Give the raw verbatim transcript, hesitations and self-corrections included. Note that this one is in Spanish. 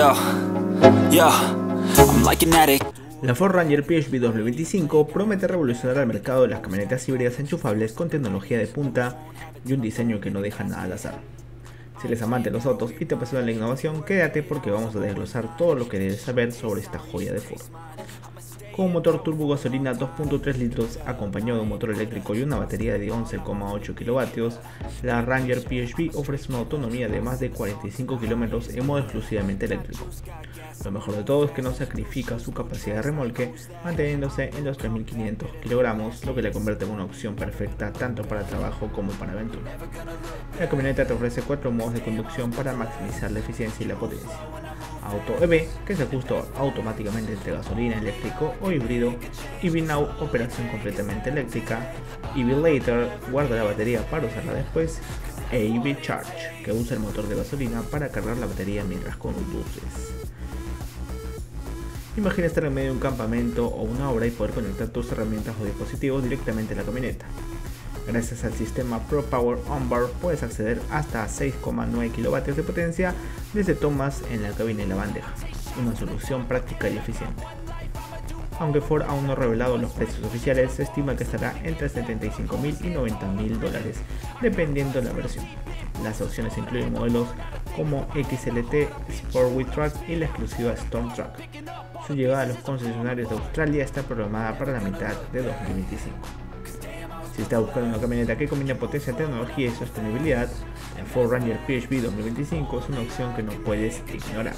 La Ford Ranger P H E V dos mil veinticinco promete revolucionar el mercado de las camionetas híbridas enchufables con tecnología de punta y un diseño que no deja nada al azar. Si eres amante de los autos y te apasiona la innovación, quédate porque vamos a desglosar todo lo que debes saber sobre esta joya de Ford. Con un motor turbo gasolina dos punto tres litros acompañado de un motor eléctrico y una batería de once coma ocho kilovatios, la Ranger P H E V ofrece una autonomía de más de cuarenta y cinco kilómetros en modo exclusivamente eléctrico. Lo mejor de todo es que no sacrifica su capacidad de remolque, manteniéndose en los tres mil quinientos kilogramos, lo que la convierte en una opción perfecta tanto para trabajo como para aventura. La camioneta te ofrece cuatro modos de conducción para maximizar la eficiencia y la potencia: Auto E V, que se ajusta automáticamente entre gasolina, eléctrico o híbrido; E V Now, operación completamente eléctrica; E V Later, guarda la batería para usarla después; e E V Charge, que usa el motor de gasolina para cargar la batería mientras conduces. Imagina estar en medio de un campamento o una obra y poder conectar tus herramientas o dispositivos directamente a la camioneta. Gracias al sistema Pro Power Onboard puedes acceder hasta seis coma nueve kilovatios de potencia desde tomas en la cabina y la bandeja, una solución práctica y eficiente. Aunque Ford aún no ha revelado los precios oficiales, se estima que estará entre setenta y cinco mil y noventa mil dólares, dependiendo de la versión. Las opciones incluyen modelos como X L T, Sport Wildtrak y la exclusiva Stormtruck. Su llegada a los concesionarios de Australia está programada para la mitad de dos mil veinticinco. Si estás buscando una camioneta que combina potencia, tecnología y sostenibilidad, la Ford Ranger P H E V dos mil veinticinco es una opción que no puedes ignorar.